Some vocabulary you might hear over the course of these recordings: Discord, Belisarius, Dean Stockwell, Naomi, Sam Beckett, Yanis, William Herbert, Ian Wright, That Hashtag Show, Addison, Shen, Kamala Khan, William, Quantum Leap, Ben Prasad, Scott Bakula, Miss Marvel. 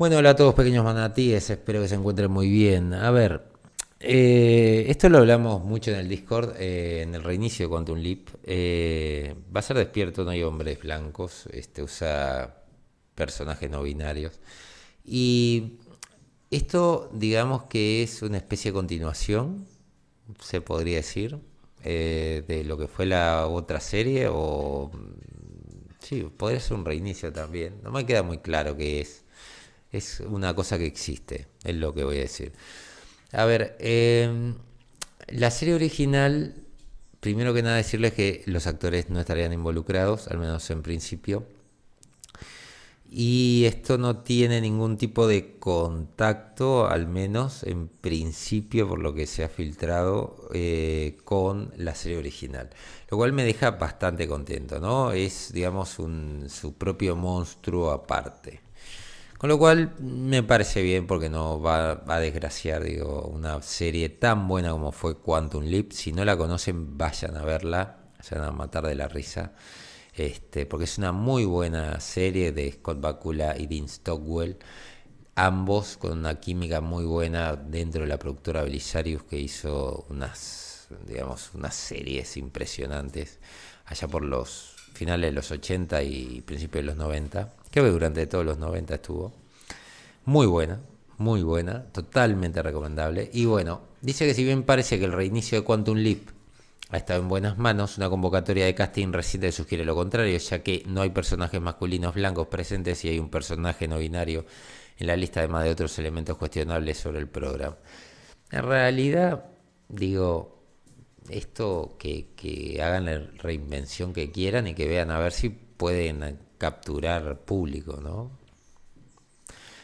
Bueno, hola a todos pequeños manatíes, espero que se encuentren muy bien. A ver, esto lo hablamos mucho en el Discord, en el reinicio de Quantum Leap. Va a ser despierto, no hay hombres blancos, usa personajes no binarios. Y esto, digamos que es una especie de continuación, se podría decir, de lo que fue la otra serie, o sí, podría ser un reinicio también. No me queda muy claro qué es. Es una cosa que existe, es lo que voy a decir. A ver, la serie original, primero que nada decirles que los actores no estarían involucrados, al menos en principio. Y esto no tiene ningún tipo de contacto, al menos en principio, por lo que se ha filtrado, con la serie original. Lo cual me deja bastante contento, ¿no? Es, digamos, su propio monstruo aparte. Con lo cual me parece bien porque no va a desgraciar, digo, una serie tan buena como fue Quantum Leap. Si no la conocen, vayan a verla, se van a matar de la risa. Porque es una muy buena serie de Scott Bakula y Dean Stockwell, ambos con una química muy buena dentro de la productora Belisarius, que hizo unas series impresionantes allá por los finales de los 80 y principios de los 90. Creo que durante todos los 90 estuvo. Muy buena, totalmente recomendable. Y bueno, dice que si bien parece que el reinicio de Quantum Leap ha estado en buenas manos, una convocatoria de casting reciente sugiere lo contrario, ya que no hay personajes masculinos blancos presentes y hay un personaje no binario en la lista, además de otros elementos cuestionables sobre el programa. En realidad, digo, esto que hagan la reinvención que quieran y que vean a ver si pueden capturar público, ¿no?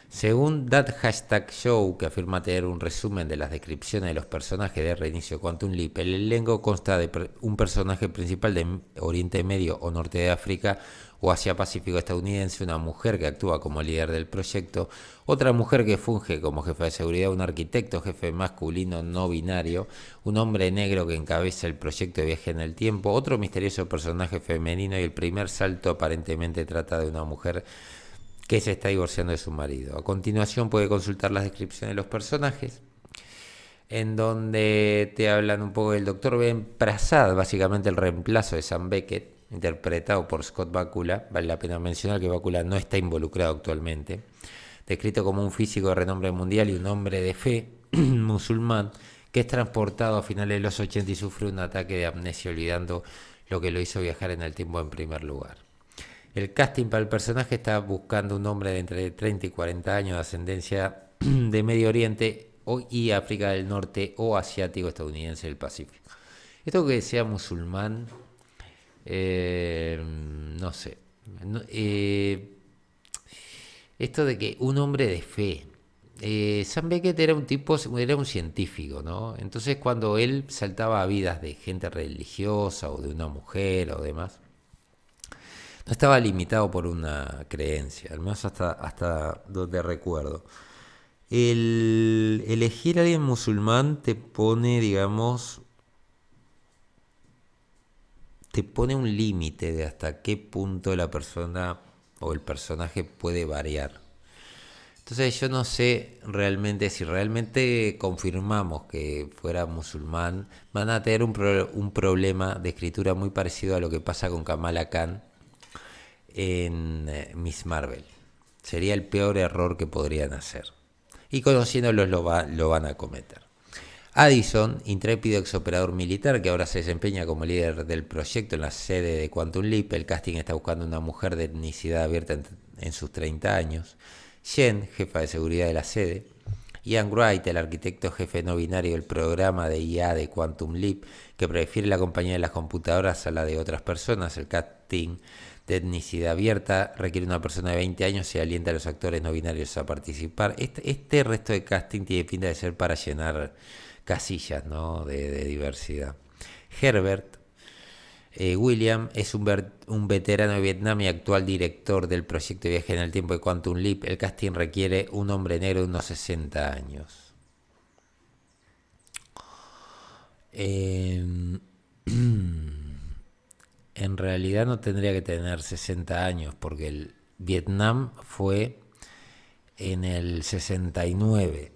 Según That Hashtag Show, que afirma tener un resumen de las descripciones de los personajes de reinicio Quantum Leap, el elenco consta de un personaje principal de Oriente Medio o Norte de África o Asia Pacífico estadounidense, una mujer que actúa como líder del proyecto, otra mujer que funge como jefa de seguridad, un arquitecto jefe masculino no binario, un hombre negro que encabeza el proyecto de viaje en el tiempo, otro misterioso personaje femenino y el primer salto aparentemente trata de una mujer que se está divorciando de su marido. A continuación puede consultar las descripciones de los personajes, en donde te hablan un poco del doctor Ben Prasad, básicamente el reemplazo de Sam Beckett, interpretado por Scott Bakula. Vale la pena mencionar que Bakula no está involucrado actualmente. Descrito como un físico de renombre mundial y un hombre de fe musulmán, que es transportado a finales de los 80 y sufre un ataque de amnesia, olvidando lo que lo hizo viajar en el tiempo en primer lugar. El casting para el personaje está buscando un hombre de entre 30 y 40 años, de ascendencia de Medio Oriente y África del Norte o asiático estadounidense del Pacífico. Esto que sea musulmán, no sé. Esto de que un hombre de fe. Sam Beckett era un tipo, era un científico, ¿no? Entonces cuando él saltaba a vidas de gente religiosa o de una mujer o demás, no estaba limitado por una creencia, al menos hasta donde recuerdo. El elegir a alguien musulmán te pone, digamos, te pone un límite de hasta qué punto la persona o el personaje puede variar. Entonces yo no sé realmente, si realmente confirmamos que fuera musulmán, van a tener un problema de escritura muy parecido a lo que pasa con Kamala Khan en Miss Marvel. Sería el peor error que podrían hacer, y conociéndolos lo van a cometer. Addison, intrépido exoperador militar que ahora se desempeña como líder del proyecto en la sede de Quantum Leap. El casting está buscando una mujer de etnicidad abierta en sus 30 años. Shen, jefa de seguridad de la sede. Ian Wright, el arquitecto jefe no binario del programa de IA de Quantum Leap, que prefiere la compañía de las computadoras a la de otras personas. El casting de etnicidad abierta requiere una persona de 20 años y alienta a los actores no binarios a participar. Este resto de casting tiene pinta de ser para llenar casillas, ¿no? de diversidad. Herbert, William, es un veterano de Vietnam y actual director del proyecto de viaje en el tiempo de Quantum Leap. El casting requiere un hombre negro de unos 60 años. En realidad no tendría que tener 60 años, porque el Vietnam fue en el 69.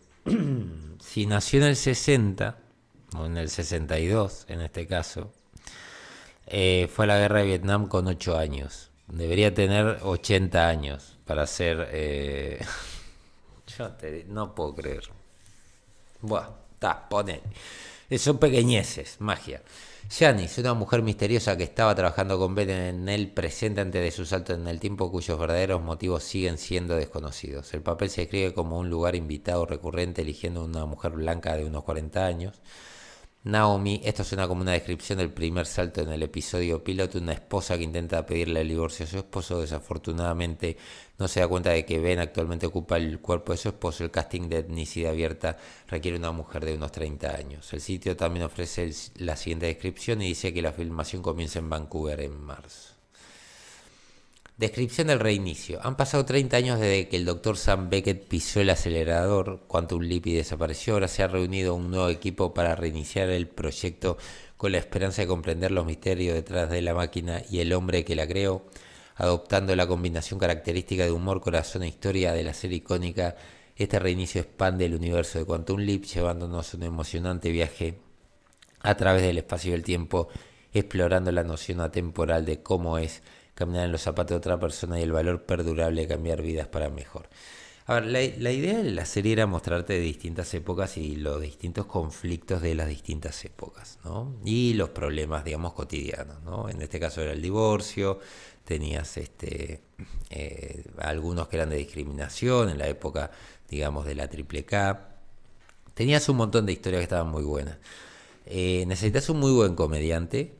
Si nació en el 60, o en el 62 en este caso, fue a la guerra de Vietnam con 8 años. Debería tener 80 años para ser... no puedo creer. Buah, está, pone. Son pequeñeces, magia. Yanis, una mujer misteriosa que estaba trabajando con Ben en el presente antes de su salto en el tiempo, cuyos verdaderos motivos siguen siendo desconocidos. El papel se escribe como un lugar invitado recurrente, eligiendo una mujer blanca de unos 40 años. Naomi, esto suena como una descripción del primer salto en el episodio piloto, una esposa que intenta pedirle el divorcio a su esposo. Desafortunadamente no se da cuenta de que Ben actualmente ocupa el cuerpo de su esposo. El casting de etnicidad abierta requiere una mujer de unos 30 años. El sitio también ofrece la siguiente descripción y dice que la filmación comienza en Vancouver en marzo. Descripción del reinicio. Han pasado 30 años desde que el doctor Sam Beckett pisó el acelerador, Quantum Leap, y desapareció. Ahora se ha reunido un nuevo equipo para reiniciar el proyecto con la esperanza de comprender los misterios detrás de la máquina y el hombre que la creó, adoptando la combinación característica de humor, corazón e historia de la serie icónica. Este reinicio expande el universo de Quantum Leap, llevándonos a un emocionante viaje a través del espacio y el tiempo, explorando la noción atemporal de cómo es caminar en los zapatos de otra persona y el valor perdurable de cambiar vidas para mejor. A ver, la idea de la serie era mostrarte distintas épocas y los distintos conflictos de las distintas épocas, ¿no? Y los problemas, digamos, cotidianos, ¿no? En este caso era el divorcio, tenías algunos que eran de discriminación en la época, digamos, de la Triple K. Tenías un montón de historias que estaban muy buenas. Necesitas un muy buen comediante.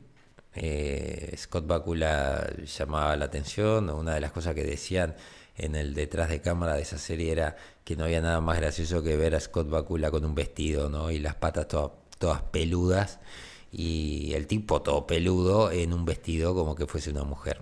Scott Bakula llamaba la atención. Una de las cosas que decían en el detrás de cámara de esa serie era que no había nada más gracioso que ver a Scott Bakula con un vestido, ¿no? Y las patas todas peludas y el tipo todo peludo en un vestido como que fuese una mujer,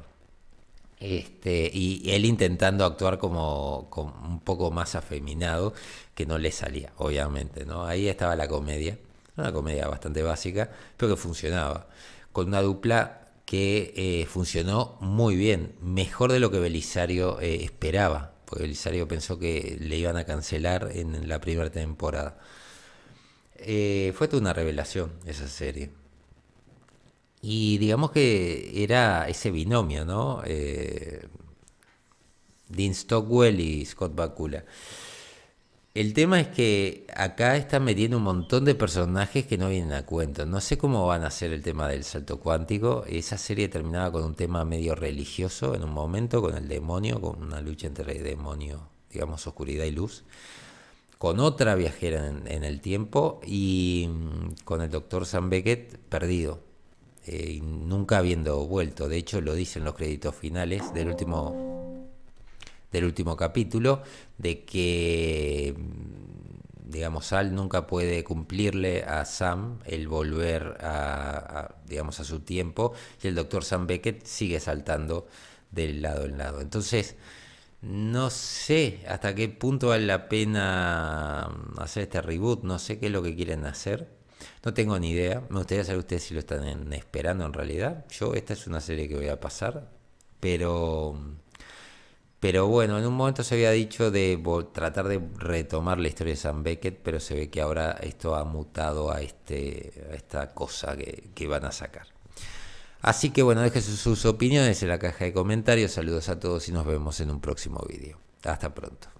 y él intentando actuar como un poco más afeminado, que no le salía, obviamente, ¿no? Ahí estaba la comedia, una comedia bastante básica, pero que funcionaba, con una dupla que funcionó muy bien, mejor de lo que Belisario esperaba, porque Belisario pensó que le iban a cancelar en la primera temporada. Fue toda una revelación esa serie. Y digamos que era ese binomio, ¿no? Dean Stockwell y Scott Bakula. El tema es que acá están metiendo un montón de personajes que no vienen a cuento. No sé cómo van a hacer el tema del salto cuántico. Esa serie terminaba con un tema medio religioso en un momento, con el demonio, con una lucha entre el demonio, digamos, oscuridad y luz, con otra viajera en el tiempo y con el doctor Sam Beckett perdido, y nunca habiendo vuelto. De hecho, lo dicen los créditos finales del último capítulo, de que, digamos, Sal nunca puede cumplirle a Sam el volver digamos, a su tiempo, y el doctor Sam Beckett sigue saltando de lado en lado. Entonces, no sé hasta qué punto vale la pena hacer este reboot, no sé qué es lo que quieren hacer, no tengo ni idea. Me gustaría saber ustedes si lo están esperando en realidad. Yo, esta es una serie que voy a pasar, pero bueno, en un momento se había dicho de tratar de retomar la historia de Sam Beckett, pero se ve que ahora esto ha mutado a esta cosa que van a sacar. Así que bueno, dejen sus opiniones en la caja de comentarios. Saludos a todos y nos vemos en un próximo vídeo. Hasta pronto.